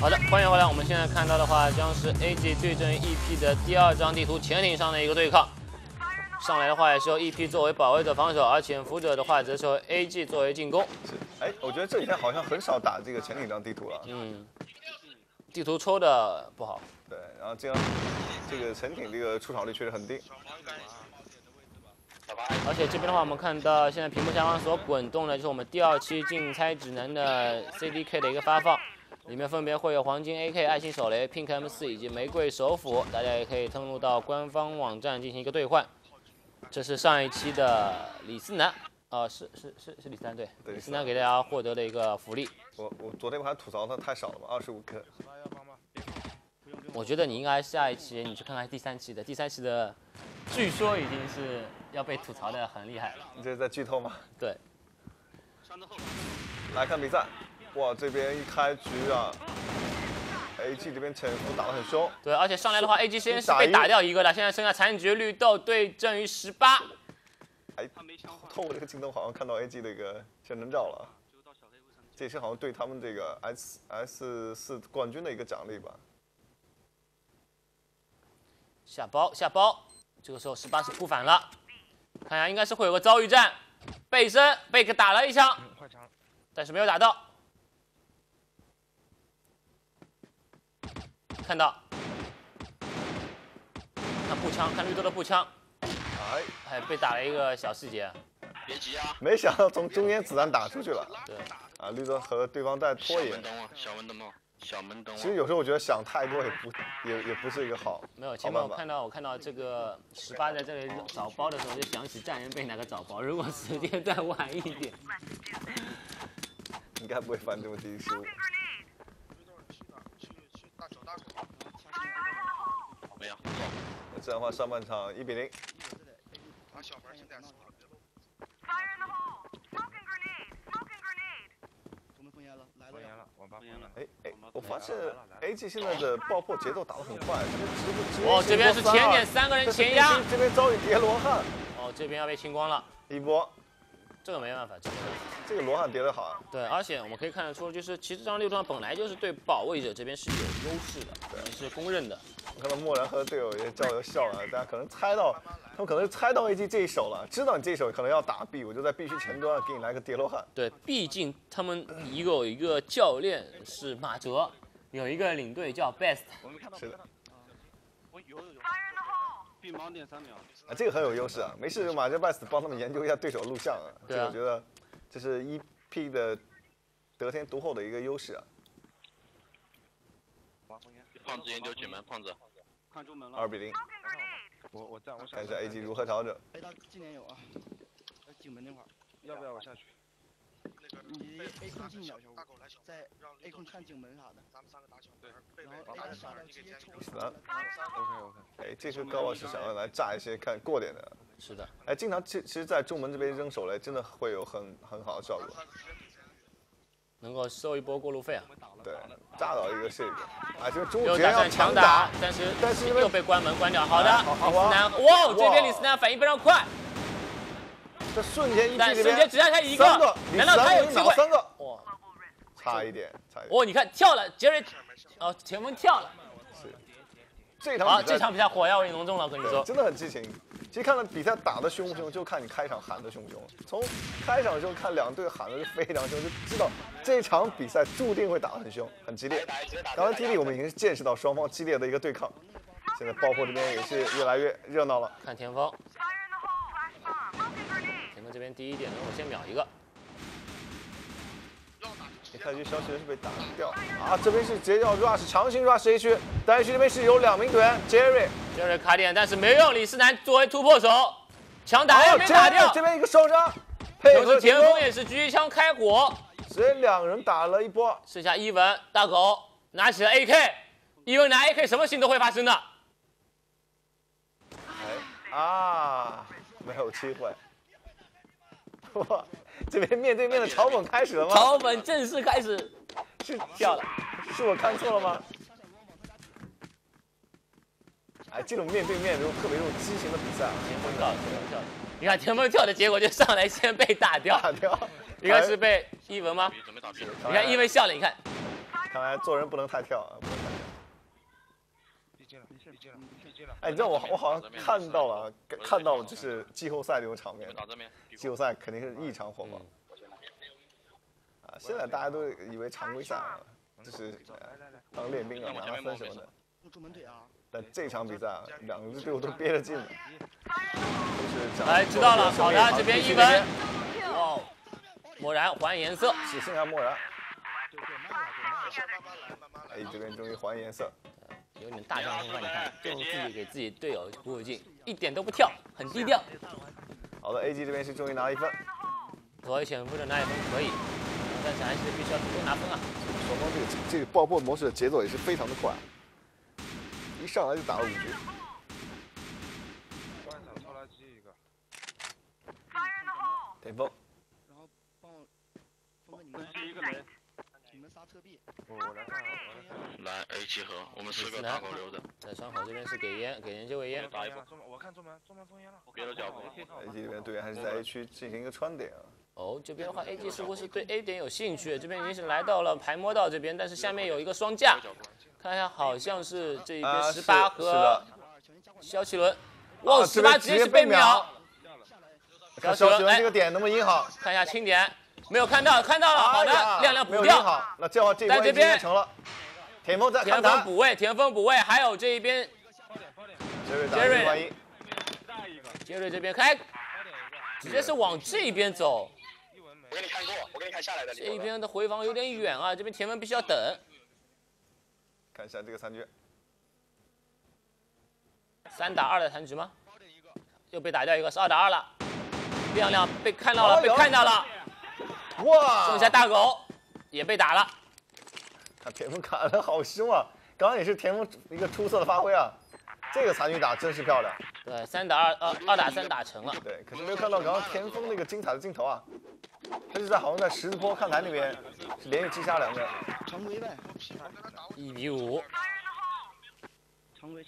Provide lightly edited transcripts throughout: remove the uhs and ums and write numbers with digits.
好的，欢迎回来。我们现在看到的话，将是 AG 对阵 EP 的第2张地图潜艇上的一个对抗。上来的话也是由 EP 作为保卫者防守，而潜伏者的话则是由 AG 作为进攻。哎，我觉得这几天好像很少打这个潜艇张地图了。嗯，地图抽的不好。对，然后这样，这个潜艇这个出场率确实很低。 而且这边的话，我们看到现在屏幕下方所滚动的就是我们第2期竞猜指南的 CDK 的一个发放，里面分别会有黄金 AK、爱心手雷、Pink M4 以及玫瑰手斧，大家也可以登录到官方网站进行一个兑换。这是上一期的李思南，是李思南对，李思南给大家获得的一个福利。我昨天我还吐槽他太少了嘛，25颗。我觉得你应该下一期你去看看第3期的，第3期的据说已经是。 要被吐槽的很厉害了，你这是在剧透吗？对。来看比赛，哇，这边一开局啊 ，AG 这边潜伏打得很凶。对，而且上来的话 ，AG 先是被打掉一个了，现在剩下残局绿豆对阵于18。哎，透过这个镜头好像看到 AG 的一个全能照了，这也是好像对他们这个 SS4 冠军的一个奖励吧。下包下包，这个时候18是扑反了。 看一下，应该是会有个遭遇战，背身被打了一枪，但是没有打到。看到，看步枪，看绿豆的步枪，哎，被打了一个小细节。别急啊！没想到从中间子弹打出去了。对。啊，绿豆和对方在拖延。小门灯。其实有时候我觉得想太多也不是一个好。没有，前面我看到这个18在这里找包的时候，就想起战人被哪个找包。如果时间再晚一点，应该不会犯这么低失误。没有。这样的话，上半场1比0。哎，我发现 AG 现在的爆破节奏打得很快，哦，这边是前点3个人前压，这边遭遇叠罗汉，哦，这边要被清光了，一波，这个没办法，这个罗汉叠得好啊，对，而且我们可以看得出，就是其实这张6张本来就是对保卫者这边是有优势的，也是公认的。我看到默然和队友也交流笑了，大家可能猜到，他们可能猜到 AG 这一手了，知道你这一手可能要打 B， 我就在 B 区前端给你来个叠罗汉。对，毕竟他们有一个教练是马哲，有一个领队叫 Best。是的。有。啊，这个很有优势啊！没事，马哲 Best 帮他们研究一下对手录像啊。对啊。我觉得这是EP 的得天独厚的一个优势啊。 胖子研究前门，胖子，看中门了。2比0。我看一下 AG 如何调整。哎，他今年有啊，进门那块儿，要不要我下去？你 A 控进小球，在 A 控看进门啥的。咱们3个打小门，然后 A 杀了直接抽死。OK。哎，这次高老师想要来炸一些看过点的。是的。哎，经常其实，在中门这边扔手雷，真的会有很好的效果。能够收一波过路费啊。对。 炸到一个这个，啊，就是中间要强打，但是又被关门关掉。好的，李思南，哇，这边李思南反应非常快，这瞬间只剩下1个，难道他有机会？3个，哇，差一点。哦，你看跳了，杰瑞，哦，前锋跳了。是，这场比赛火药味浓重了，跟你说，真的很激情。其实看到比赛打的凶不凶，就看你开场喊的凶不凶。从开场的时候看两队喊的非常凶，就知道。 这场比赛注定会打得很凶，很激烈。当然，我们已经见识到双方激烈的一个对抗。现在爆破这边也是越来越热闹了。看前锋，前锋这边第一点，我先秒一个。你看，这小雪是被打掉啊！这边是直接要 rush， 强行 rush A 区，但 A 区这边是有2名队员 Jerry 卡点，但是没用。李思南作为突破手，强打也没打掉。这边一个烧伤，配合前锋也是狙击枪开火。 直接2人打了一波，剩下伊文大狗拿起了 AK， 伊文拿 AK 什么事情都会发生的。哎啊，没有机会。哇，这边面对面的草本开始了吗？草本正式开始，是掉了，是我看错了吗？哎，这种面对面就特别这种激情的比赛，田峰跳，田峰跳，你看田峰跳的结果就上来先被打掉。 应该是被伊文吗？你看伊文笑了，你看，看来做人不能太跳啊！BG了！哎，你知道我好像看到了，就是季后赛这种场面。季后赛肯定是异常火爆。啊，现在大家都以为常规赛啊，就是当练兵啊，拿分什么的。但这场比赛啊，两支队伍都憋着劲了。哎，知道了，好的，这边一分。哇，默然还颜色，只剩下默然。 哎，这边终于还颜色，有点大将风范，你看，这种自己给自己队友鼓鼓劲，一点都不跳，很低调。好的 ，AG 这边是终于拿了一分，左一选不准拿一分可以，但是还是必须要主动拿分啊。双方这个爆破模式的节奏也是非常的快，一上来就打了5局。换场拖拉机一个，得分。然后帮我，帮你们第一个人。 你们仨侧壁，我来看。来 A 集合，我们4个打狗留着。在双口这边是给烟，给人就给烟。打一波。我看中门封烟了。别的脚步。A 这边队员还是在 A 区进行一个穿点啊。哦，这边的话 A G 似乎是对 A 点有兴趣，这边已经是来到了排摸道这边，但是下面有一个双架，看一下好像是这一边18和肖奇伦，哇，18直接是被秒。肖奇伦这个点能不能赢好？看一下清点。 没有看到，看到了，好的，亮补掉。好，那这样这一波这边成了。田峰在看他。田峰补位，还有这一边。杰瑞，杰瑞这边开，直接是往这边走。我给你看过，我给你看下来的。这边的回防有点远啊，这边田峰必须要等。看一下这个残局。3打2的残局吗？又被打掉一个，是2打2了。亮被看到了，被看到了。 哇！剩下大狗也被打了，看田峰砍得好凶啊！刚刚也是田峰一个出色的发挥啊，这个残局打真是漂亮。对，3打2，2打3打成了。对，可是没有看到刚刚田峰那个精彩的镜头啊，他就在好像在十字坡看台那边是连续击杀2个。常规呗，1比5。常规。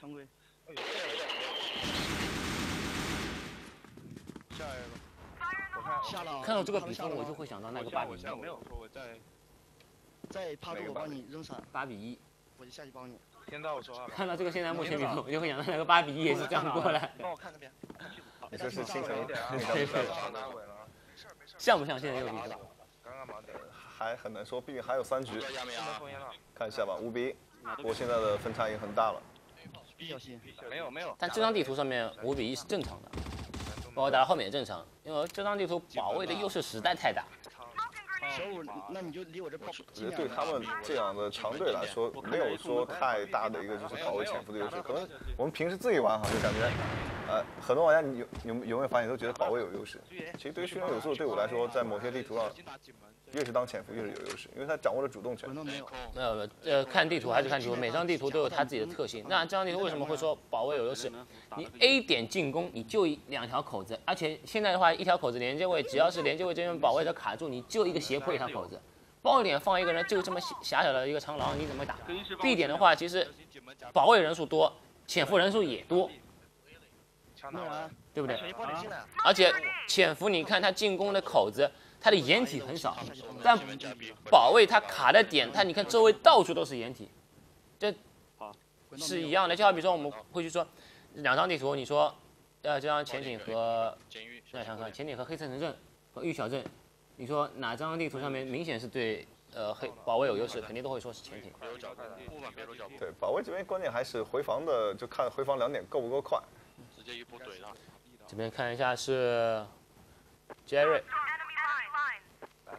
下一个。 看到这个比分，我就会想到那个8比1。再趴住我帮你扔伞。8比1，我就下去帮你。听到我说话了。看到这个现在目前比分，我就会想到那个8比1也是这样过来。帮我看那边。你说是轻松一点啊。对对。像不像现在这个比分？刚刚忙点，还很难说，毕竟还有3局。看一下吧，5比1，我现在的分差也很大了。没有。但这张地图上面5比1是正常的。 包括打到后面也正常，因为这张地图保卫的优势实在太大。小五，那你就离我这跑。我觉得对他们这样的强队来说，没有说太大的一个就是保卫潜伏的优势。可能我们平时自己玩好像就感觉，很多玩家你有没有发现都觉得保卫有优势？其实对于训练有素的队伍来说，在某些地图上，越是当潜伏越是有优势，因为他掌握了主动权。没有，看地图还是看地图，每张地图都有它自己的特性。那这张地图为什么会说保卫有优势？ 你 A 点进攻，你就2条口子，而且现在的话，1条口子连接位，只要是连接位这边保卫者卡住，你就一个斜坡1条口子，爆点放一个人，就这么狭小的一个长廊，你怎么打 ？B 点的话，其实保卫人数多，潜伏人数也多，对不对？而且潜伏，你看他进攻的口子，他的掩体很少，但保卫他卡的点，他你看周围到处都是掩体，这是一样的。就好比说我们会去说。 2张地图，你说，这张潜艇和，潜艇和黑色城镇和玉小镇，你说哪张地图上面明显是对保卫有优势，肯定都会说是潜艇。对，保卫这边关键还是回防的，就看回防2点够不够快。直接一波怼上。这边看一下是，杰瑞。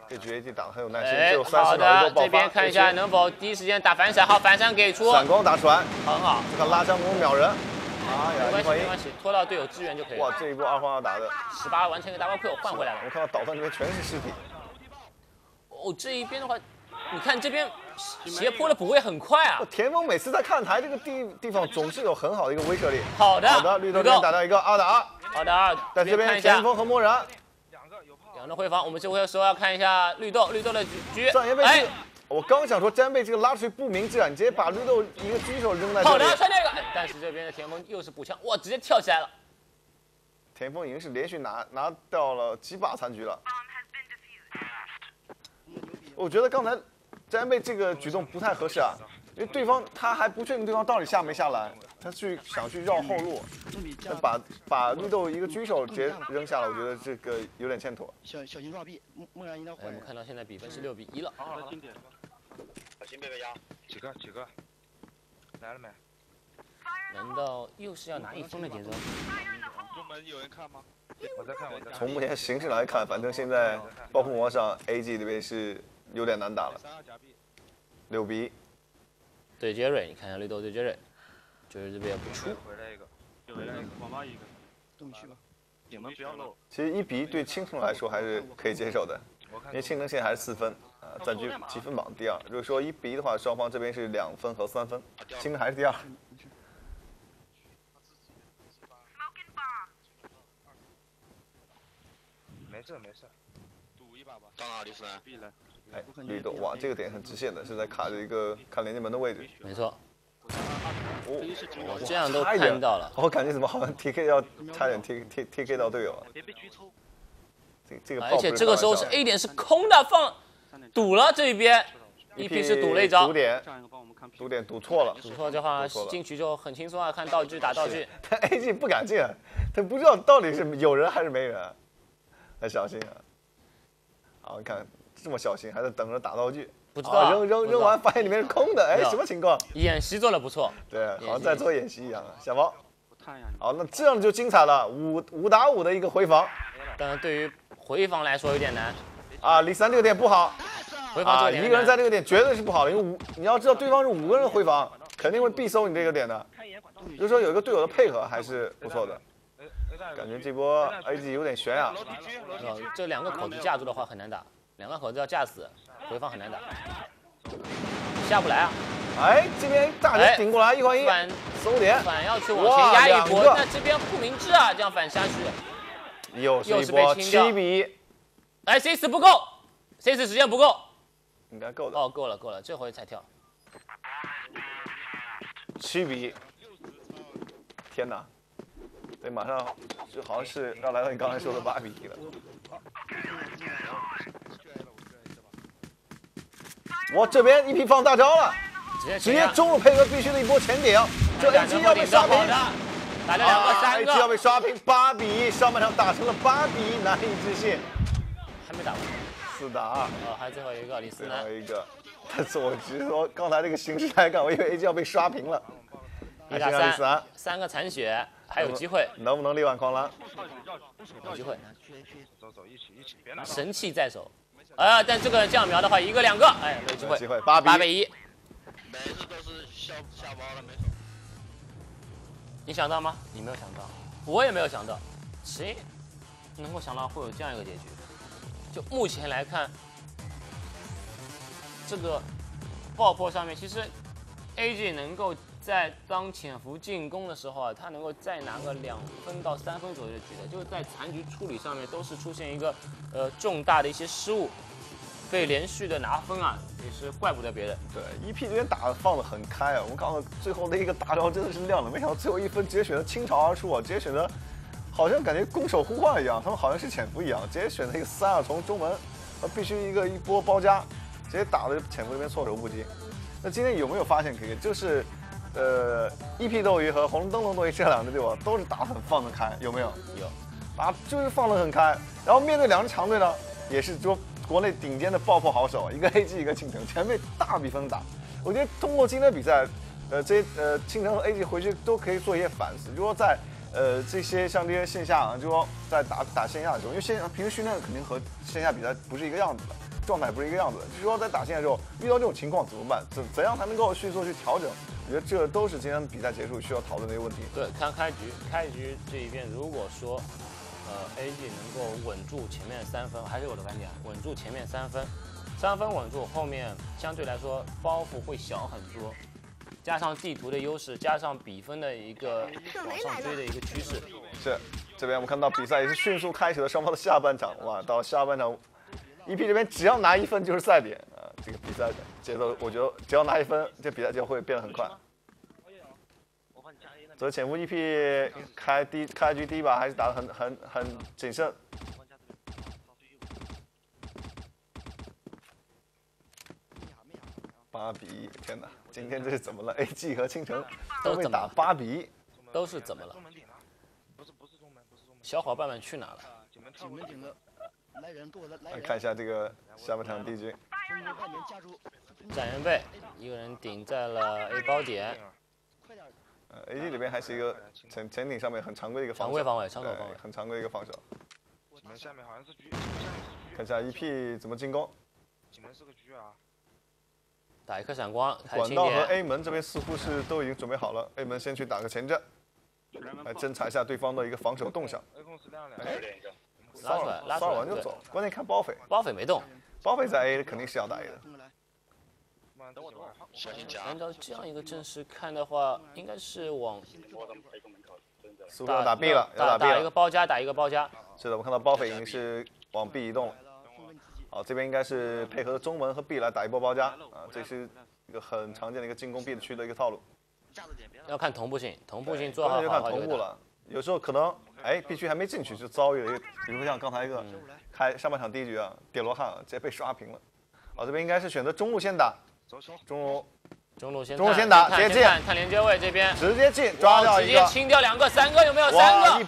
这局 AG 打得很有耐心，只有30秒就爆发。这边看一下能否第一时间打反闪，好，反闪给出。闪光打出来，很好。这个拉枪功秒人。 没关系，拖到队友支援就可以了。哇，这一波2换2打的18完成一个 double kill 换回来了。我看到岛上这边全是尸体。哦，这一边的话，你看这边斜坡的补位很快啊。田峰每次在看台这个地方总是有很好的一个威慑力。好的，绿豆这边打到一个2打2。2打2，在这边田峰和默然两个回防，我们这回说要看一下绿豆的局。哎，我刚想说詹贝这个拉出去不明智啊，你直接把绿豆一个狙手扔在这里。好的，穿这个。 但是这边的田峰又是补枪，哇，直接跳起来了。田峰已经是连续拿掉了几把残局了。我觉得刚才詹贝这个举动不太合适啊，因为对方他还不确定对方到底下没下来，他去想去绕后路，把绿豆一个狙手直接扔下了，我觉得这个有点欠妥。小心绕臂，梦然应该会。我们看到现在比分是6-1了。好了，经典了。小心被被压。几个，来了没？难道又是要拿一分的节奏？入门有人看吗？我在看，我在看。从目前形势来看，反正现在爆破魔上 AG 这边是有点难打了。6-1。对 Jerry， 你看一下绿豆对 Jerry， 就是这边不出。回来一个，网吧一个，动区吧，你们不要漏。其实1-1对青城来说还是可以接受的，因为青城现在还是4分。 暂居积分榜第二。如果说1-1的话，双方这边是2分和3分，青城还是第二。没事，赌一把吧。到哪里分？哎，绿豆，哇，这个点很直线的，是在卡着一个看连接门的位置。没错。我这样都看到了。我感觉怎么好像 TK 要差点 TK 到队友啊？别被狙抽。这个。而且这个时候是 A 点是空的，放。 赌了这一边，EP是赌了一招，赌点赌错了，赌错的话进去就很轻松啊，看道具打道具。他 AG 不敢进，他不知道到底是有人还是没人，很小心啊。好，你看这么小心，还在等着打道具，不知道、啊、扔完发现里面是空的，哎，什么情况？演习做的不错，对，好像在做演习一样啊。小猫，好，那这样就精彩了，5打5的一个回防，当然对于回防来说有点难。 啊，离3这个点不好，回防一个人在这个点绝对是不好的，因为你要知道对方是5个人回防，肯定会必搜你这个点的。就是说有一个队友的配合还是不错的，感觉这波 AG 有点悬呀、啊。这两个口子架住的话很难打，两个口子要架死，回防很难打，下不来啊。哎，这边大人顶过来1换1，搜点，反要去往前压一波，那这边不明智啊，这样反杀去，又是被清掉，7-1。 哎 ，CS 不够 ，CS 时间不够，应该够的。哦，够了，这回才跳。7-1，天哪！对，马上就好像是要来到你刚才说的8-1了。我这边1P放大招了，直接中路配合必须的一波前顶，这 AG 要被刷平，打了2个、3个，AG 要被刷平，8-1，上半场打成了8-1，难以置信。 还没打完，4打2，哦，还最后一个李斯南，最后一个，但是我只是说刚才这个形势来看，我以为 AG 要被刷平了，1打3，3个残血，还有机会，能不能力挽狂澜？有机会，走，一起，别拿，神器在手，啊，但这个这样瞄的话，1个2个，哎，有机会，机会，8-1，每次都是下包了，没错。你想到吗？你没有想到，我也没有想到，谁能够想到会有这样一个结局？ 就目前来看，这个爆破上面，其实 AG 能够在当潜伏进攻的时候啊，他能够再拿个2分到3分左右的局的，就是在残局处理上面都是出现一个重大的一些失误，被连续的拿分啊，也是怪不得别人。对 ，EP 这边打的放的很开啊，我们看到最后那一个大招真的是亮了，没想到最后1分直接选择倾巢而出啊，直接选择。 好像感觉攻守互换一样，他们好像是潜伏一样，直接选择一个3-2从中门，必须一波包夹，直接打的潜伏这边措手不及。那今天有没有发现，可以就是，EP 斗鱼和红灯笼斗鱼这两支队伍都是打很放得开，有没有？有，打就是放得很开。然后面对两支强队呢，也是说国内顶尖的爆破好手，一个 AG 一个青城，前面大比分打。我觉得通过今天的比赛，青城和 AG 回去都可以做一些反思，就说在。 这些像这些线下啊，就说在打线下的时候，因为线下平时训练肯定和线下比赛不是一个样子的，状态不是一个样子的。就是说在打线下的时候遇到这种情况怎么办？怎样才能够迅速去调整？我觉得这都是今天比赛结束需要讨论的一个问题。对，看开局这一边，如果说AG 能够稳住前面3分，还是我的观点，稳住前面3分，稳住后面相对来说包袱会小很多。 加上地图的优势，加上比分的一个往上追的一个趋势，是这边我们看到比赛也是迅速开始了双方的下半场，哇，到下半场 ，EP 这边只要拿1分就是赛点啊，这个比赛节奏我觉得只要拿1分，这比赛就会变得很快。所以潜伏 EP 开局第一把还是打得很谨慎。8-1，天哪，今天这是怎么了 ？AG 和青城都被打8-1，都是怎么了？不是中门，不是中门。小伙伴们去哪了？几门顶了。来人，给我来人！看一下这个下半场敌军。展延贝一个人顶在了 A 包点。快点！AG 里边还是一个前顶上面很常规的一个防守，常规防卫，很常规的一个防守。你们下面好像是狙，看一下 EP 怎么进攻。你们是个狙啊！打一颗闪光，管道和 A 门这边似乎是都已经准备好了 ，A 门先去打个前站，来侦查一下对方的一个防守动向。拉出来，拉出来完就走。关键看包匪，包匪没动，包匪在 A 肯定是要打 A 的。等我等会儿，小心夹。按照这样一个阵势看的话，应该是往打 B 了，要打 B 了。打一个包夹，打一个包夹。是的，我看到包匪已经是往 B 移动了。好，这边应该是配合中文和 B 来打一波包夹啊，这是一个很常见的一个进攻 B 区的一个套路。要看同步性，同步性做好的话就看同步了。有时候可能B 区还没进去就遭遇了一个，比如说像刚才一个开上半场第一局啊，叠罗汉啊直接被刷屏了。好，这边应该是选择中路先打。中路先打，直接进，看连接位这边，直接进，抓掉一个，直接清掉2个，3个有没有？3个，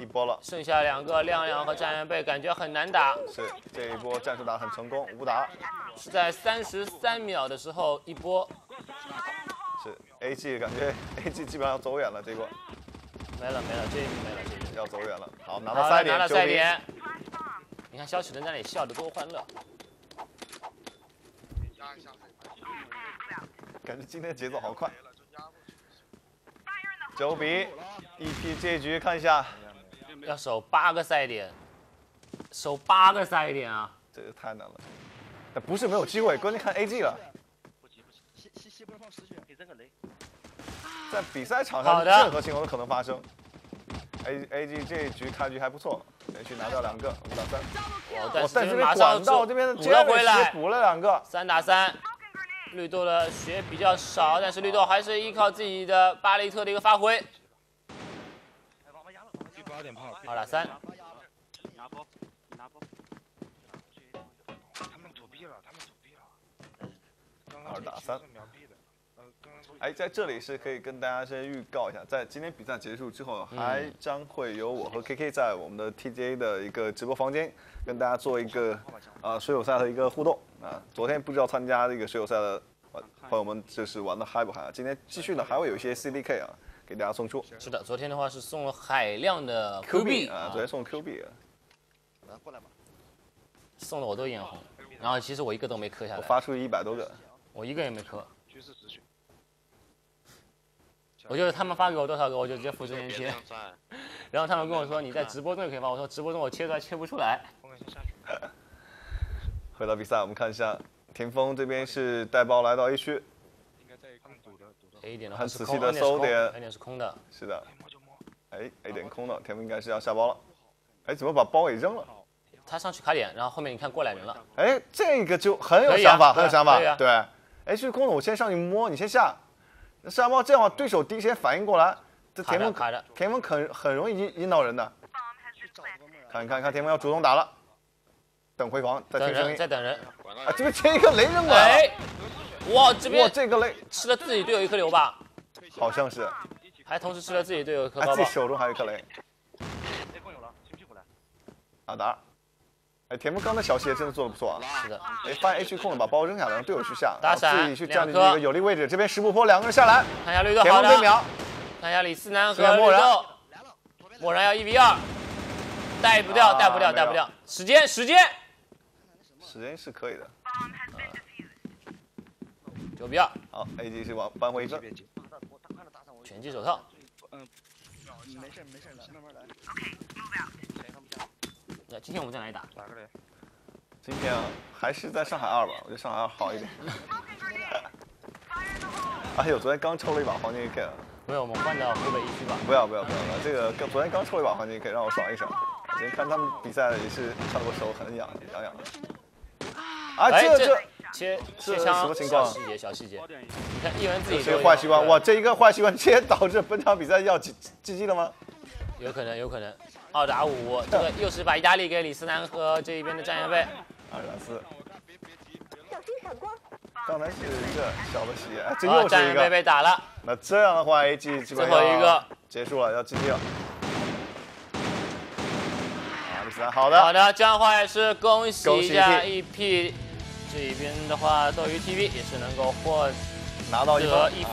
一波了，剩下2个，亮亮和战员贝感觉很难打。是这一波战术打很成功，5打是在33秒的时候一波。是 AG 感觉 AG 基本上要走远了，结果没了，这一局没了，要走远了。好，拿到3点，9-1。你看肖启辰在那里笑得多欢乐。感觉今天节奏好快，9-1 EP 这一局看一下，要守8个赛点，守8个赛点啊，这个太难了。但不是没有机会，关键看 AG 了。在比赛场上，任何情况都可能发生。AG 这一局开局还不错，连续拿到2个，5-3。我在这边管道这边接回来，补了2个，3-3。绿豆的血比较少，但是绿豆还是依靠自己的巴雷特的一个发挥。好了，3。他们躲避了。2-3。在这里是可以跟大家先预告一下，在今天比赛结束之后，还将会有我和 KK 在我们的 TGA 的一个直播房间跟大家做一个水友赛的一个互动啊。昨天不知道参加这个水友赛的朋友们就是玩的嗨不嗨啊？今天继续呢，还会有一些 CDK 啊给大家送出。是的，昨天的话是送了海量的 QB 啊，昨天送 QB， 过来吧，送了我都眼红，然后其实我一个都没磕下来，我发出100多个，我一个也没磕。我就是他们发给我多少个，我就直接付之前切。然后他们跟我说你在直播中也可以发，我说直播中我切出来切不出来。回到比赛，我们看一下田峰这边是带包来到 A 区，A 点的很仔细的搜点 ，A 点是空的，是的。A 点空的，田峰应该是要下包了。怎么把包给扔了？他上去卡点，然后后面你看过来人了。这个就很有想法，很有想法。对 ，A 区空的，我先上去摸，你先下。沙包这样的话，对手第一时间反应过来，这田峰很容易引导人的。看田峰要主动打了，等回防，再听声音，再等人。啊，这边切一个雷扔过来了。哇，这边这个雷吃了自己队友一颗球吧？好像是，还同时吃了自己队友一颗包。自己手中还有一颗雷。2打2。田峰刚才小鞋真的做的不错啊！是的，发现 A 区空了，把包扔下来，让队友去下，打闪，自己去占据一个有利位置。这边10步坡，2个人下来，看一下绿豆，田峰飞秒，看一下李思南和绿豆，默然要1v2，带不掉，时间是可以的，9-2，好 ，AG 是往扳回一分，拳击手套，没事了，慢慢来。今天我们在哪里打？哪个嘞？今天啊，还是在上海2吧，我觉得上海2好一点。哎呦，昨天刚抽了一把黄金 AK 了。没有，我们换到湖北1区吧。不要，这个昨天刚抽了一把黄金 AK， 让我爽一爽。今天看他们比赛也是看我手很痒的。啊，这切枪什么情况？小细节。你看一文自己这个坏习惯，哇，这一个坏习惯直接导致本场比赛要GG了吗？有可能。2打5，这个又是把意大利给李思南和这一边的战员费。2打4。刚才是一个小的血，这又是一个。战士被打了。那这样的话 ，AG 基本上最后一个结束了，要GG了。好的，这样的话也是恭喜一下 EP， 这边的话斗鱼 TV 也是能够获得拿到一分。